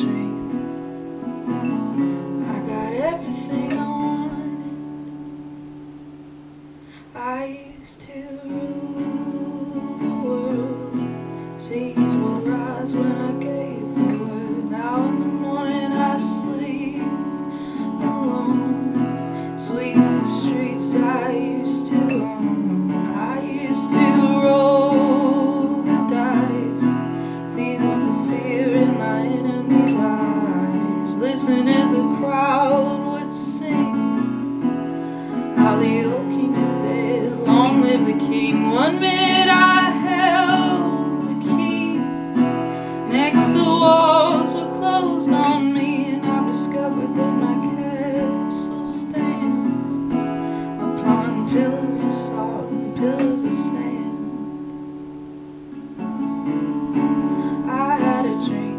dream. I got everything I wanted. I used to rule the world. Seas would rise when I gave the word. Now in the morning I sleep alone. Sweep the streets I used to own. I used to roll the dice, feed the fear in my enemy's eyes. Listen as the crowd would sing, how the old king is dead, long live the king. 1 minute I held the key, next the walls were closed on me, and I've discovered that my castle stands upon pillars of salt and pillars of sand. I had a dream,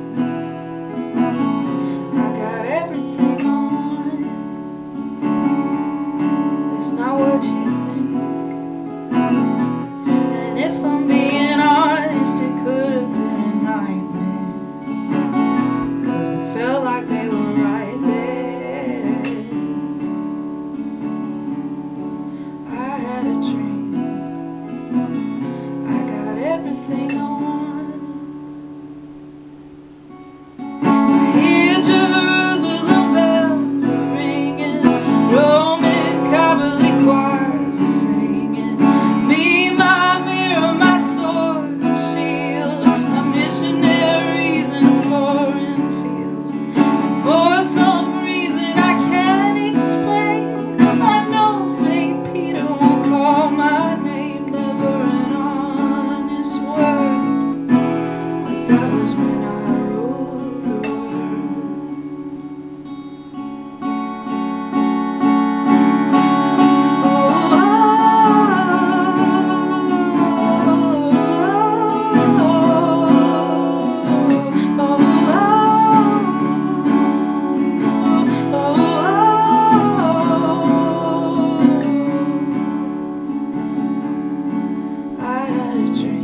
I got everything on. It's not what you think, and if I'm being honest, it could have been a nightmare, 'cause it felt like they were right there. I had a dream, I got everything I wanted. I hear Jerusalem bells are ringing, Roman Catholic choirs are singing. Me, my mirror, my sword and shield, a missionaries in a foreign field. And for some reason I can't explain, I know St. Peter won't call my name. Never an honest word, but that was when I ruled the world. I had a dream.